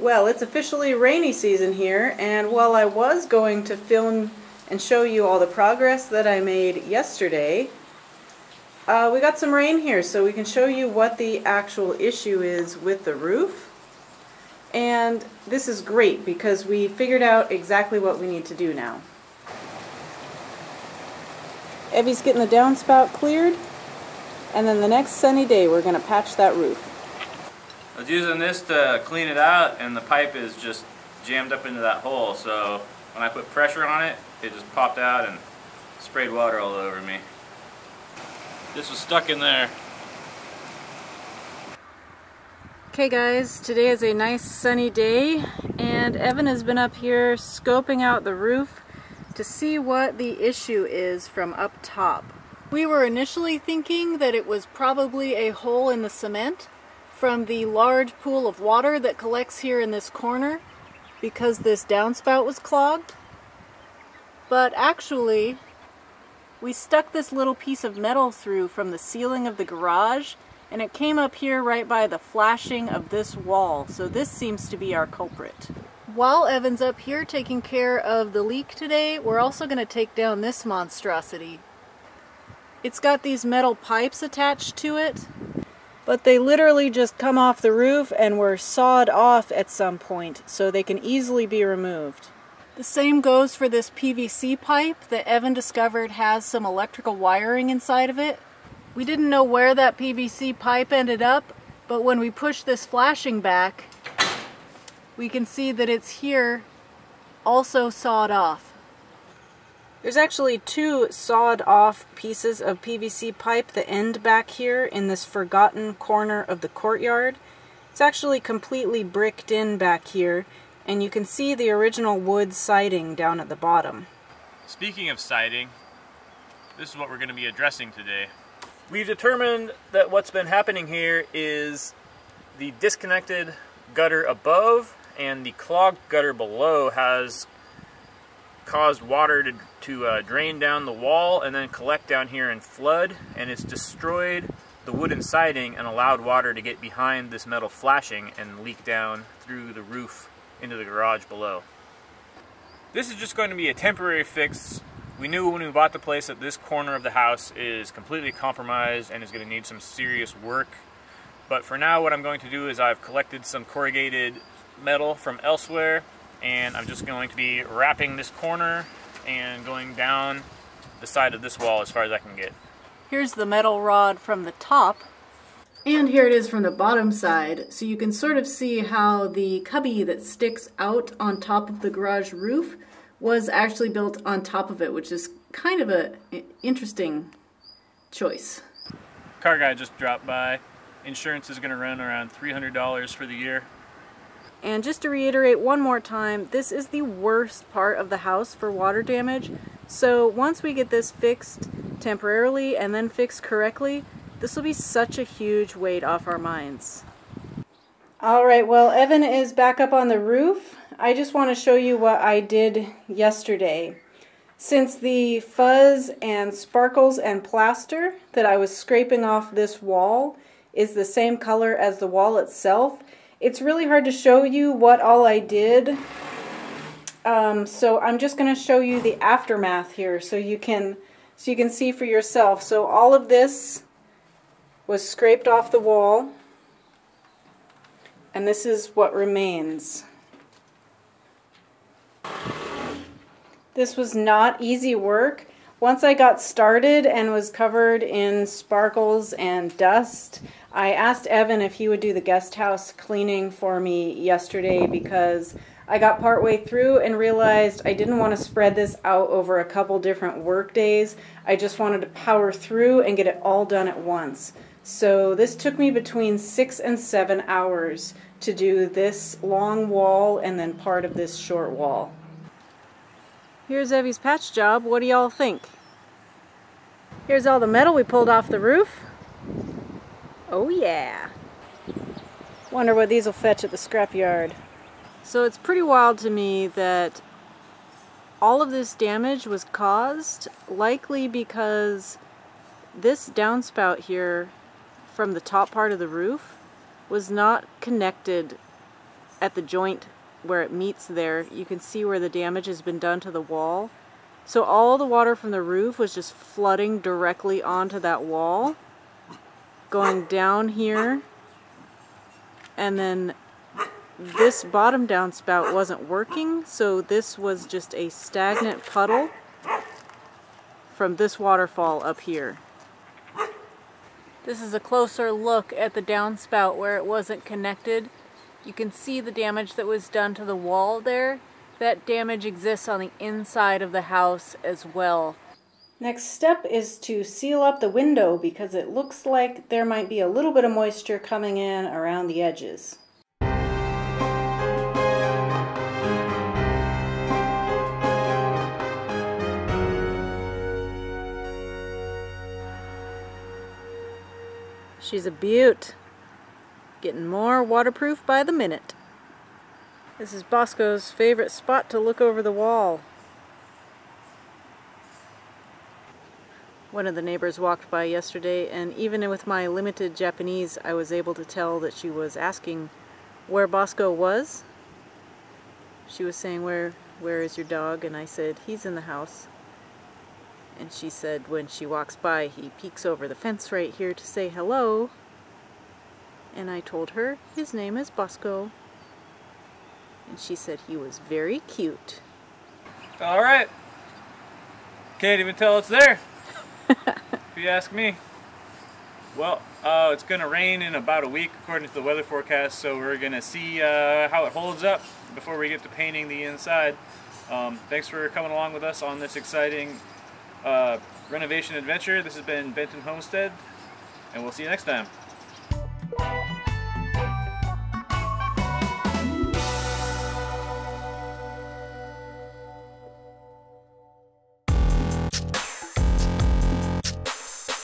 Well, it's officially rainy season here, and while I was going to film and show you all the progress that I made yesterday, we got some rain here, so we can show you what the actual issue is with the roof. And this is great because we figured out exactly what we need to do now. Evie's getting the downspout cleared, and then the next sunny day we're going to patch that roof. I was using this to clean it out, and the pipe is just jammed up into that hole, so when I put pressure on it, it just popped out and sprayed water all over me. This was stuck in there. Okay guys, today is a nice sunny day, and Evan has been up here scoping out the roof to see what the issue is from up top. We were initially thinking that it was probably a hole in the cement from the large pool of water that collects here in this corner because this downspout was clogged. But actually, we stuck this little piece of metal through from the ceiling of the garage, and it came up here right by the flashing of this wall. So this seems to be our culprit. While Evan's up here taking care of the leak today, we're also going to take down this monstrosity. It's got these metal pipes attached to it, but they literally just come off the roof and were sawed off at some point, so they can easily be removed. The same goes for this PVC pipe that Evan discovered has some electrical wiring inside of it. We didn't know where that PVC pipe ended up, but when we push this flashing back, we can see that it's here also sawed off. There's actually two sawed off pieces of PVC pipe that end back here in this forgotten corner of the courtyard. It's actually completely bricked in back here, and you can see the original wood siding down at the bottom. Speaking of siding, this is what we're going to be addressing today. We've determined that what's been happening here is the disconnected gutter above and the clogged gutter below has caused water to drain down the wall and then collect down here and flood, and it's destroyed the wooden siding and allowed water to get behind this metal flashing and leak down through the roof into the garage below. This is just going to be a temporary fix. We knew when we bought the place that this corner of the house is completely compromised and is going to need some serious work, but for now what I'm going to do is I've collected some corrugated metal from elsewhere, and I'm just going to be wrapping this corner and going down the side of this wall as far as I can get. Here's the metal rod from the top, and here it is from the bottom side, so you can sort of see how the cubby that sticks out on top of the garage roof was actually built on top of it, which is kind of an interesting choice. Car guy just dropped by. Insurance is going to run around $300 for the year. And just to reiterate one more time, this is the worst part of the house for water damage. So once we get this fixed temporarily and then fixed correctly, this will be such a huge weight off our minds. Alright, well, Evan is back up on the roof. I just want to show you what I did yesterday. Since the fuzz and sparkles and plaster that I was scraping off this wall is the same color as the wall itself, it's really hard to show you what all I did, so I'm just going to show you the aftermath here so you can see for yourself. So all of this was scraped off the wall, and this is what remains. This was not easy work. Once I got started and was covered in sparkles and dust, I asked Evan if he would do the guest house cleaning for me yesterday because I got partway through and realized I didn't want to spread this out over a couple different work days. I just wanted to power through and get it all done at once. So this took me between 6 and 7 hours to do this long wall and then part of this short wall. Here's Evie's patch job. What do y'all think? Here's all the metal we pulled off the roof. Oh yeah. Wonder what these will fetch at the scrapyard. So it's pretty wild to me that all of this damage was caused likely because this downspout here from the top part of the roof was not connected at the joint where it meets there, you can see where the damage has been done to the wall. So all the water from the roof was just flooding directly onto that wall, going down here, and then this bottom downspout wasn't working, so this was just a stagnant puddle from this waterfall up here. This is a closer look at the downspout where it wasn't connected. You can see the damage that was done to the wall there. That damage exists on the inside of the house as well. Next step is to seal up the window because it looks like there might be a little bit of moisture coming in around the edges. She's a beaut. Getting more waterproof by the minute. This is Bosco's favorite spot to look over the wall. One of the neighbors walked by yesterday, and even with my limited Japanese, I was able to tell that she was asking where Bosco was. She was saying, where is your dog? And I said, he's in the house. And she said, when she walks by, he peeks over the fence right here to say hello. And I told her, his name is Bosco. And she said he was very cute. All right. Can't even tell it's there, if you ask me. Well, it's going to rain in about a week, according to the weather forecast, so we're going to see how it holds up before we get to painting the inside. Thanks for coming along with us on this exciting renovation adventure. This has been Benton Homestead, and we'll see you next time.